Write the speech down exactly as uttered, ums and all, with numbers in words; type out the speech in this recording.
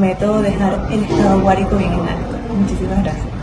prometo dejar el estado Guárico bien en alto. Muchísimas gracias.